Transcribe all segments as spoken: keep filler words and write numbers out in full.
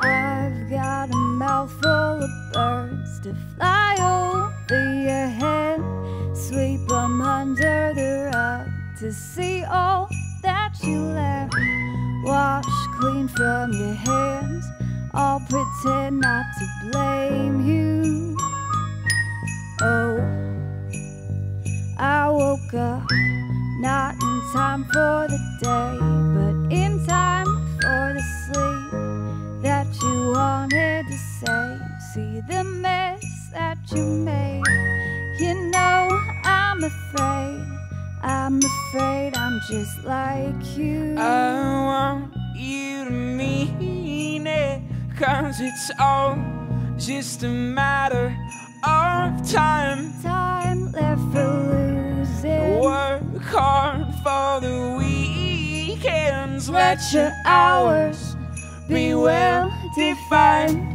I've got a mouthful of birds to fly over your head, sweep them under the rug to see all that you left. Wash clean from your hands, I'll pretend not to blame you. Oh, I woke up not in time for the day, but in time for the sleep that you wanted to save. See the mess that you made. You know I'm afraid, I'm afraid I'm just like you. I want you to mean it, 'cause it's all just a matter of time. Time left for losing. Work hard for the weekends. Let, Let your hours be well defined.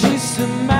Just a